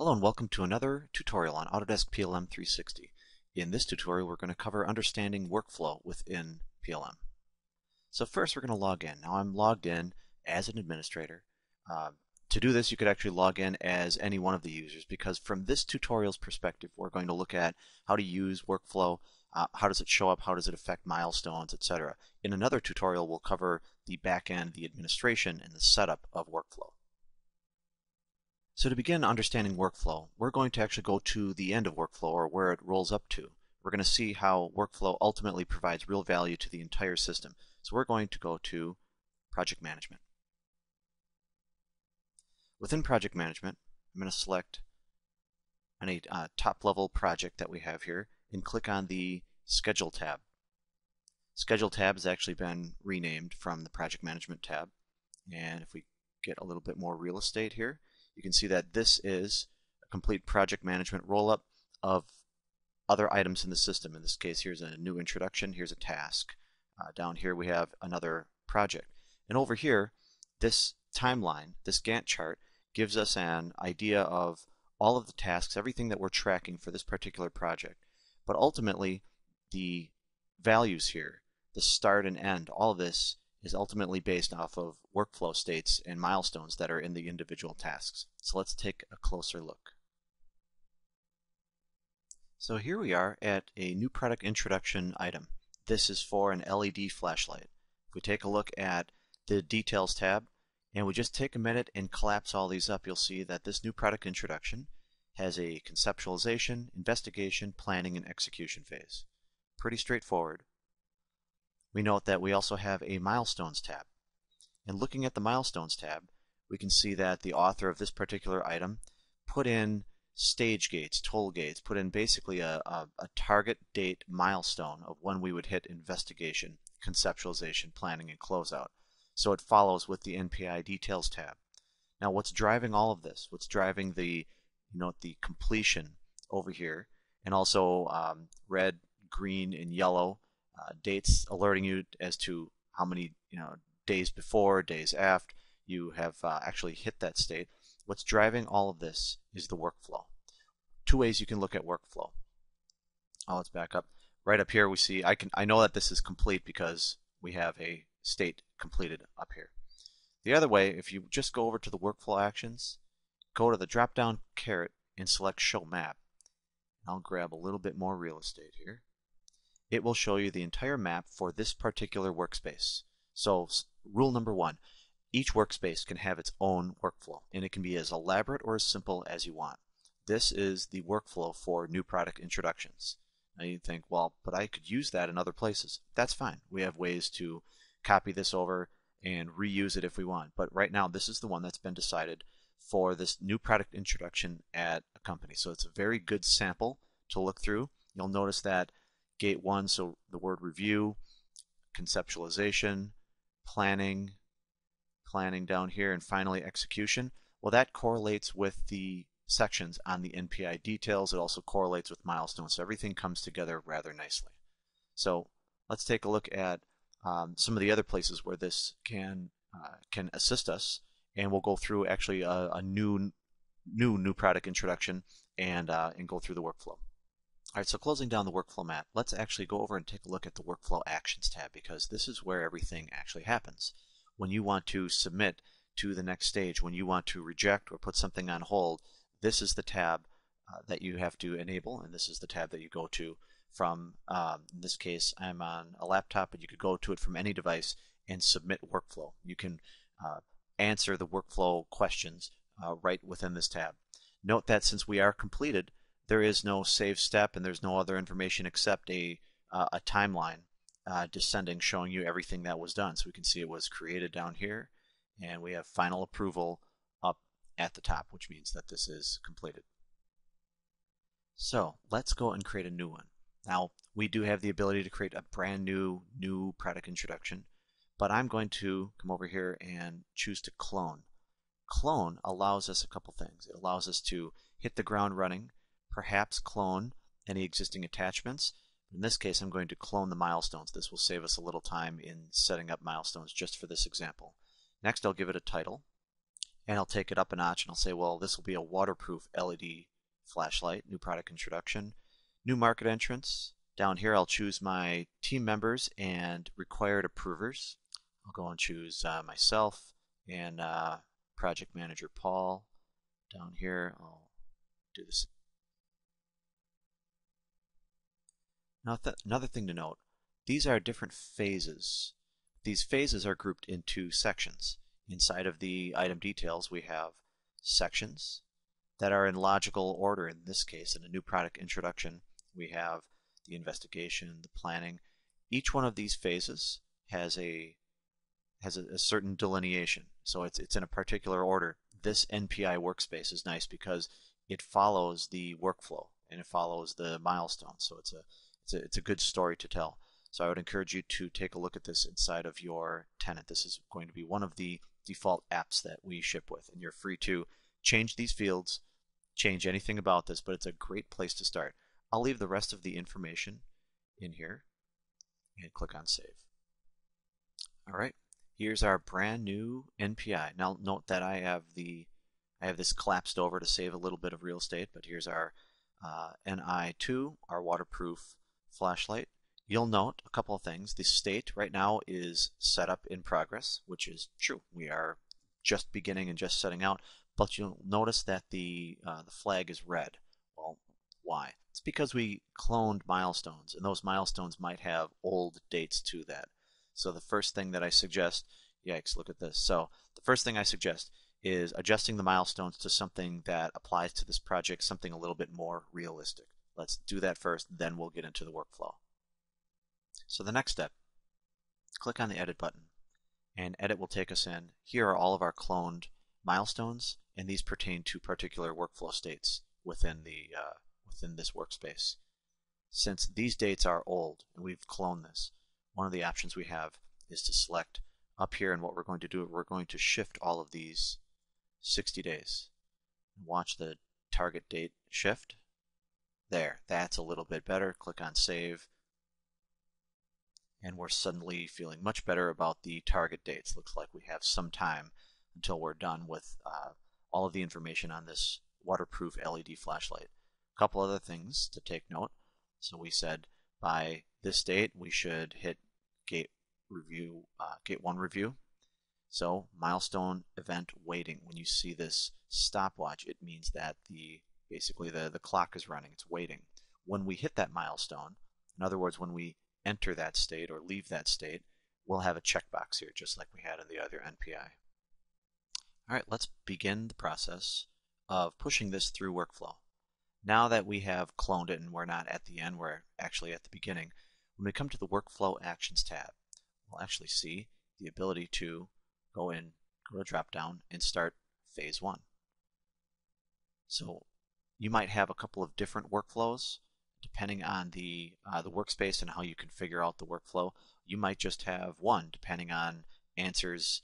Hello and welcome to another tutorial on Autodesk PLM 360. In this tutorial we're going to cover understanding workflow within PLM. So first we're going to log in. Now I'm logged in as an administrator. To do this you could actually log in as any one of the users, because from this tutorial's perspective we're going to look at how to use workflow, how does it show up, how does it affect milestones, etc. In another tutorial we'll cover the back end, the administration, and the setup of workflow. So to begin understanding workflow, we're going to actually go to the end of workflow, or where it rolls up to. We're going to see how workflow ultimately provides real value to the entire system. So we're going to go to Project Management. Within Project Management, I'm going to select any top-level project that we have here and click on the Schedule tab. Schedule tab has actually been renamed from the Project Management tab. And if we get a little bit more real estate here, you can see that this is a complete project management roll-up of other items in the system. In this case, here's a new introduction, here's a task. Down here we have another project. And over here, this timeline, this Gantt chart, gives us an idea of all of the tasks, everything that we're tracking for this particular project. But ultimately, the values here, the start and end, all of this is ultimately based off of workflow states and milestones that are in the individual tasks. So let's take a closer look. So here we are at a new product introduction item. This is for an LED flashlight. If we take a look at the Details tab and we just take a minute and collapse all these up, you'll see that this new product introduction has a conceptualization, investigation, planning, and execution phase. Pretty straightforward. We note that we also have a Milestones tab. And looking at the Milestones tab, we can see that the author of this particular item put in stage gates, toll gates, put in basically a target date milestone of when we would hit investigation, conceptualization, planning, and closeout. So it follows with the NPI Details tab. Now what's driving all of this? What's driving the, you know, the completion over here, and also red, green, and yellow dates alerting you as to how many days before, days after you have actually hit that state. What's driving all of this is the workflow. Two ways you can look at workflow. Oh, let's back up. Right up here we see I know that this is complete because we have a state completed up here. The other way, if you just go over to the workflow actions, go to the drop-down caret and select Show Map. I'll grab a little bit more real estate here. It will show you the entire map for this particular workspace. So rule number one, each workspace can have its own workflow, and it can be as elaborate or as simple as you want. This is the workflow for new product introductions. Now you think, well, but I could use that in other places. That's fine. We have ways to copy this over and reuse it if we want. But right now, this is the one that's been decided for this new product introduction at a company. So it's a very good sample to look through. You'll notice that Gate 1, so the word review, conceptualization, planning down here, and finally execution. Well, that correlates with the sections on the NPI details. It also correlates with milestones, so everything comes together rather nicely. So let's take a look at some of the other places where this can assist us, and we'll go through actually a new product introduction and go through the workflow. Alright, so closing down the workflow map, let's actually go over and take a look at the workflow actions tab, because this is where everything actually happens. When you want to submit to the next stage, when you want to reject or put something on hold, this is the tab that you have to enable, and this is the tab that you go to from, in this case, I'm on a laptop, but you could go to it from any device and submit workflow. You can answer the workflow questions right within this tab. Note that since we are completed, there is no save step and there's no other information except a timeline descending, showing you everything that was done. So we can see it was created down here, and we have final approval up at the top, which means that this is completed. So let's go and create a new one. Now we do have the ability to create a brand new product introduction, but I'm going to come over here and choose to clone. Clone allows us a couple things. It allows us to hit the ground running, perhaps clone any existing attachments. In this case, I'm going to clone the milestones. This will save us a little time in setting up milestones just for this example. Next, I'll give it a title, and I'll take it up a notch and I'll say, well, this will be a waterproof LED flashlight, new product introduction, new market entrance. Down here, I'll choose my team members and required approvers. I'll go and choose myself and project manager Paul. Down here, I'll do this. Now, another thing to note, these are different phases. These phases are grouped into sections. Inside of the item details, we have sections that are in logical order. In this case, in a new product introduction, we have the investigation, the planning. Each one of these phases has a certain delineation, so it's in a particular order. This NPI workspace is nice because it follows the workflow and it follows the milestones, so it's a good story to tell. So I would encourage you to take a look at this inside of your tenant. This is going to be one of the default apps that we ship with, and you're free to change these fields, change anything about this, but it's a great place to start. I'll leave the rest of the information in here and click on Save. All right, here's our brand new NPI. Now note that I have this collapsed over to save a little bit of real estate, but here's our NI2, our waterproof flashlight. You'll note a couple of things. The state right now is setup in progress, which is true. We are just beginning and just setting out, but you'll notice that the flag is red. Well, why? It's because we cloned milestones, and those milestones might have old dates to that. So the first thing that I suggest, yikes, look at this. So the first thing I suggest is adjusting the milestones to something that applies to this project, something a little bit more realistic. Let's do that first, then we'll get into the workflow. So the next step, click on the Edit button, and Edit will take us in. Here are all of our cloned milestones, and these pertain to particular workflow states within the within this workspace. Since these dates are old and we've cloned this, one of the options we have is to select up here, and what we're going to do, we're going to shift all of these 60 days. Watch the target date shift. There, that's a little bit better. Click on Save, and we're suddenly feeling much better about the target dates. Looks like we have some time until we're done with all of the information on this waterproof LED flashlight. A couple other things to take note. So we said by this date we should hit gate one review. So milestone event waiting. When you see this stopwatch, it means that basically the clock is running. It's waiting. When we hit that milestone, in other words, when we enter that state or leave that state, we'll have a checkbox here, just like we had in the other NPI. All right, let's begin the process of pushing this through workflow. Now that we have cloned it and we're not at the end, we're actually at the beginning. When we come to the Workflow Actions tab, we'll actually see the ability to go in, go to drop down, and start phase one. So you might have a couple of different workflows depending on the workspace and how you configure out the workflow. You might just have one depending on answers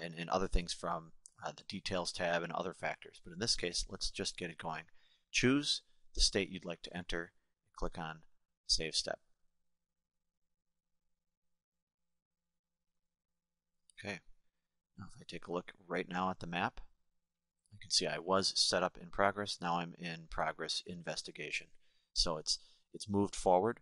and other things from the details tab and other factors. But in this case, let's just get it going. Choose the state you'd like to enter and click on Save Step. Okay, now if I take a look right now at the map, you can see I was set up in progress. Now I'm in progress investigation. So it's moved forward.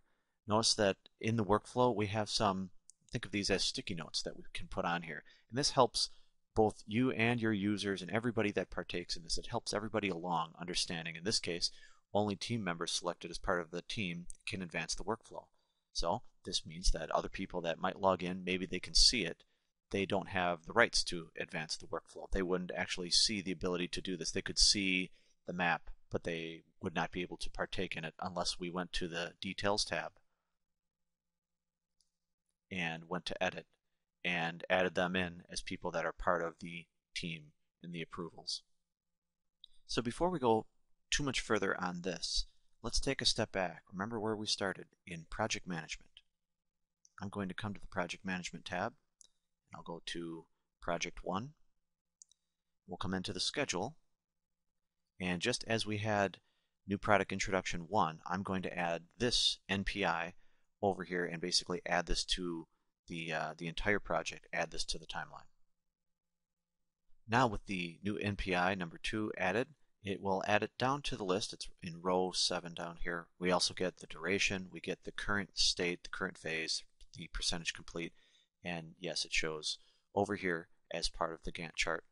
Notice that in the workflow we have some, think of these as sticky notes that we can put on here. And this helps both you and your users and everybody that partakes in this. It helps everybody along understanding. In this case, only team members selected as part of the team can advance the workflow. So this means that other people that might log in, maybe they can see it. They don't have the rights to advance the workflow. They wouldn't actually see the ability to do this. They could see the map, but they would not be able to partake in it unless we went to the Details tab and went to Edit and added them in as people that are part of the team in the approvals. So before we go too much further on this, let's take a step back. Remember where we started, in Project Management. I'm going to come to the Project Management tab, and I'll go to Project 1. We'll come into the Schedule. And just as we had New Product Introduction 1, I'm going to add this NPI over here and basically add this to the entire project, add this to the timeline. Now with the new NPI number 2 added, it will add it down to the list. It's in row 7 down here. We also get the duration, we get the current state, the current phase, the percentage complete, and yes, it shows over here as part of the Gantt chart,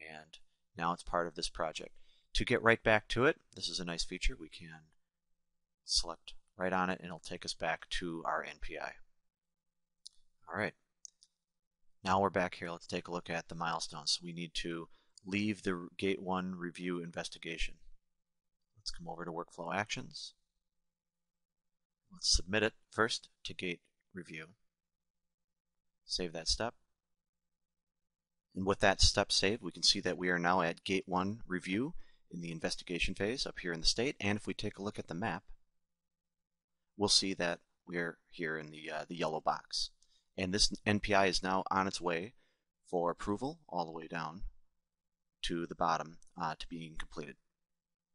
and now it's part of this project. To get right back to it, this is a nice feature. We can select right on it and it'll take us back to our NPI. Alright, now we're back here. Let's take a look at the milestones. We need to leave the Gate 1 review investigation. Let's come over to Workflow Actions. Let's submit it first to Gate Review. Save that step. And with that step saved, we can see that we are now at Gate 1 review in the investigation phase up here in the state. And if we take a look at the map, we'll see that we're here in the yellow box. And this NPI is now on its way for approval all the way down to the bottom to being completed.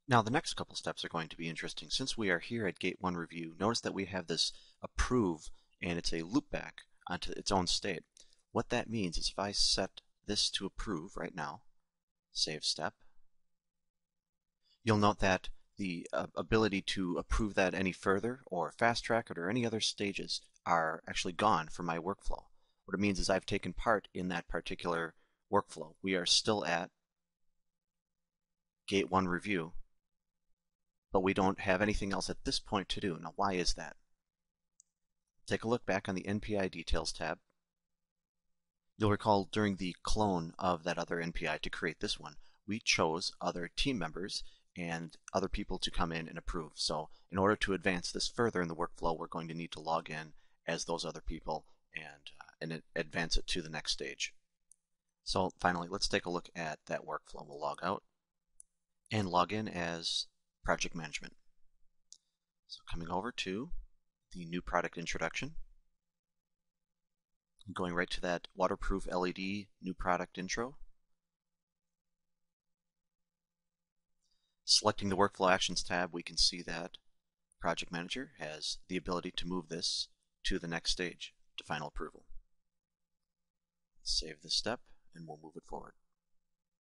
Now the next couple steps are going to be interesting. Since we are here at Gate 1 review, notice that we have this approve and it's a loopback onto its own state. What that means is if I set this to approve right now, save step, you'll note that the ability to approve that any further or fast track it or any other stages are actually gone from my workflow. What it means is I've taken part in that particular workflow. We are still at Gate 1 review, but we don't have anything else at this point to do. Now why is that? Take a look back on the NPI Details tab. You'll recall during the clone of that other NPI to create this one, we chose other team members and other people to come in and approve. So in order to advance this further in the workflow, we're going to need to log in as those other people and advance it to the next stage. So finally, let's take a look at that workflow. We'll log out and log in as project management. So coming over to the new product introduction, going right to that waterproof LED new product intro, selecting the Workflow Actions tab, we can see that Project Manager has the ability to move this to the next stage, to final approval. Save this step and we'll move it forward.